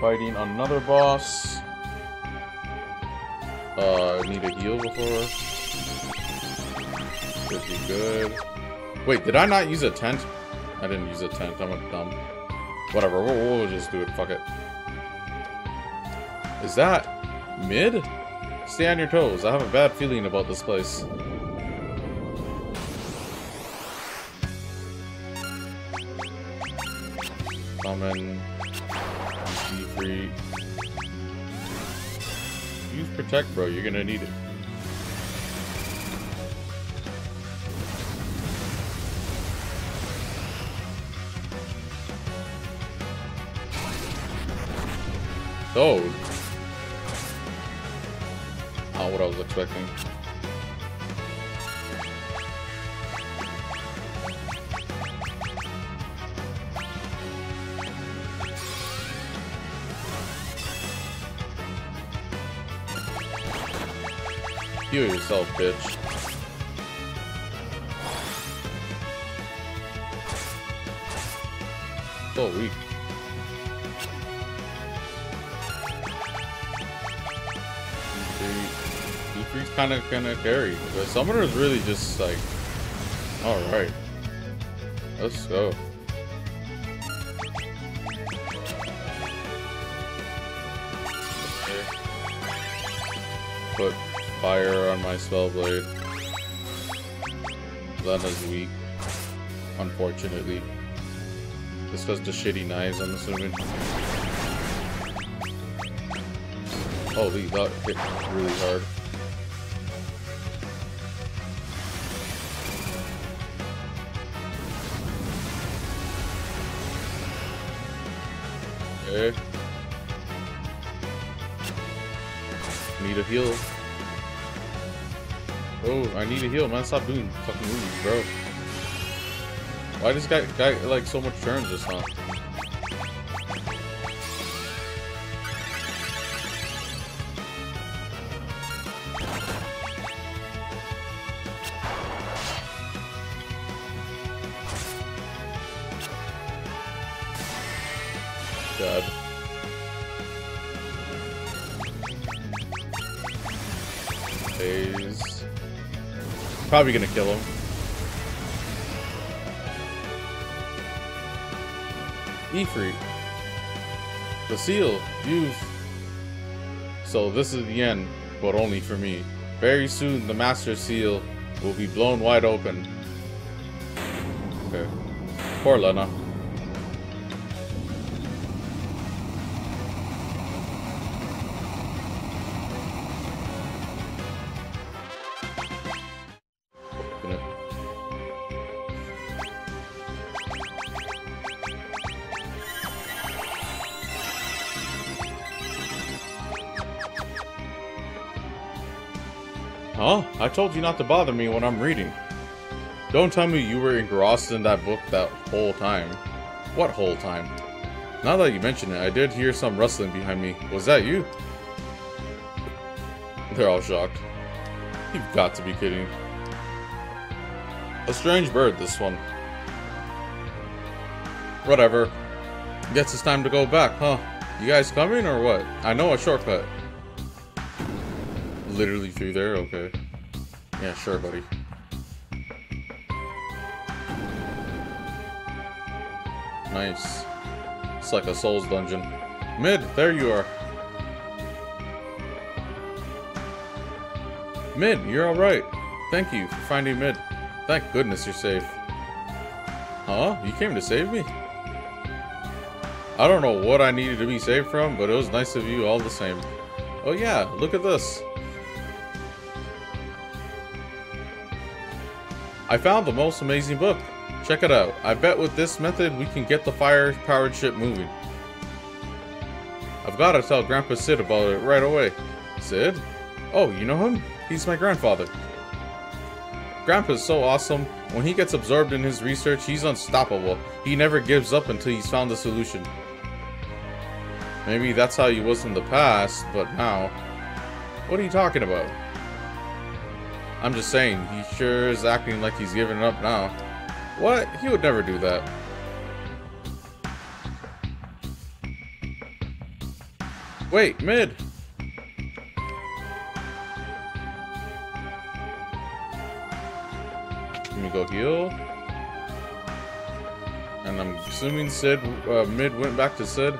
Fighting another boss. Need a heal before. Should be good. Wait, did I not use a tent? I didn't use a tent. I'm a dumb. Whatever. We'll just do it. Fuck it. Is that mid? Stay on your toes. I have a bad feeling about this place. Summon. Ifrit. Use protect, bro. You're gonna need it. Oh. Not what I was expecting. Heal yourself, bitch. So weak. Ifrit's kind of carry. The summoner is really just like, all right, let's go. Okay. Put fire on my spell blade. Lenna's weak, unfortunately. Just because the shitty knives, I'm assuming. Holy, that hit really hard. Okay. Need a heal. Oh, I need a heal, man. Stop doing fucking movies, bro. Why does guy like so much turns just now? God. Phase. Probably gonna kill him. Ifrit. The seal. You've... So this is the end, but only for me. Very soon the master seal will be blown wide open. Okay. Poor Lenna. Huh? I told you not to bother me when I'm reading. Don't tell me you were engrossed in that book that whole time. What whole time? Now that you mention it, I did hear some rustling behind me. Was that you? They're all shocked. You've got to be kidding. A strange bird, this one. Whatever. Guess it's time to go back, huh? You guys coming or what? I know a shortcut. Literally through there? Okay. Yeah, sure, buddy. Nice. It's like a Souls dungeon. Mid, there you are. Mid, you're alright. Thank you for finding Mid. Thank goodness you're safe. Huh? You came to save me? I don't know what I needed to be saved from, but it was nice of you all the same. Oh yeah, look at this. I found the most amazing book. Check it out. I bet with this method we can get the fire-powered ship moving. I've got to tell Grandpa Cid about it right away. Cid? Oh, you know him? He's my grandfather. Grandpa's so awesome. When he gets absorbed in his research, he's unstoppable. He never gives up until he's found the solution. Maybe that's how he was in the past, but now... What are you talking about? I'm just saying, he sure is acting like he's giving up now. What? He would never do that. Wait, mid. Let me go heal. And I'm assuming Cid, mid went back to Cid.